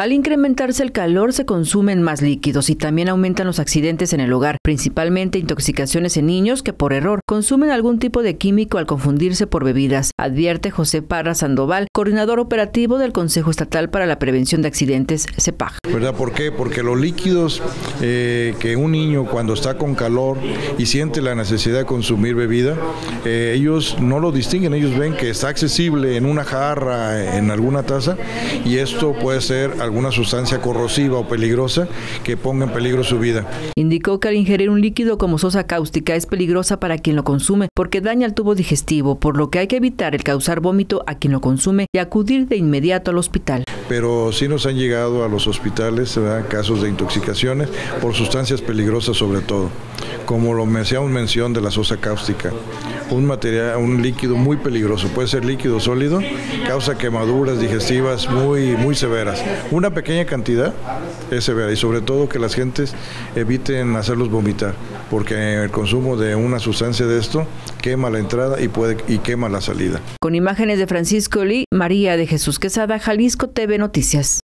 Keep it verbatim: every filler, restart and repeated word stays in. Al incrementarse el calor se consumen más líquidos y también aumentan los accidentes en el hogar, principalmente intoxicaciones en niños que por error consumen algún tipo de químico al confundirse por bebidas, advierte José Parra Sandoval, coordinador operativo del Consejo Estatal para la Prevención de Accidentes, CEPAG. ¿Verdad? ¿Por qué? Porque los líquidos eh, que un niño cuando está con calor y siente la necesidad de consumir bebida, eh, ellos no lo distinguen, ellos ven que está accesible en una jarra, en alguna taza, y esto puede ser alguna sustancia corrosiva o peligrosa que ponga en peligro su vida. Indicó que al ingerir un líquido como sosa cáustica es peligrosa para quien lo consume porque daña el tubo digestivo, por lo que hay que evitar el causar vómito a quien lo consume y acudir de inmediato al hospital. Pero sí nos han llegado a los hospitales, ¿verdad?, casos de intoxicaciones por sustancias peligrosas, sobre todo, como lo hacíamos mención de la sosa cáustica, un material, un líquido muy peligroso, puede ser líquido sólido, causa quemaduras digestivas muy, muy severas. Una pequeña cantidad es severa y sobre todo que las gentes eviten hacerlos vomitar, porque el consumo de una sustancia de esto quema la entrada y puede y quema la salida. Con imágenes de Francisco Lee, María de Jesús Quesada, Jalisco T V Noticias.